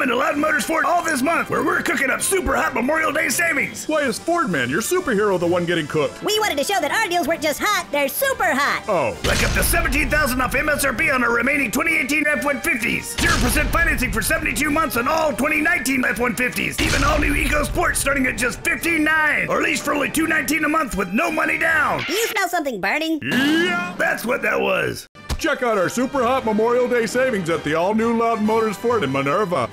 coming to Loudon Motors Ford all this month, where we're cooking up super hot Memorial Day savings. Why is Ford Man, your superhero, the one getting cooked? We wanted to show that our deals weren't just hot, they're super hot. Oh. Like up to $17,000 off MSRP on our remaining 2018 F-150s. 0% financing for 72 months on all 2019 F-150s. Even all new EcoSports starting at just $59, or lease for only $219 a month with no money down. You smell something burning? Yeah, that's what that was. Check out our super hot Memorial Day savings at the all-new Loudon Motors Ford in Minerva.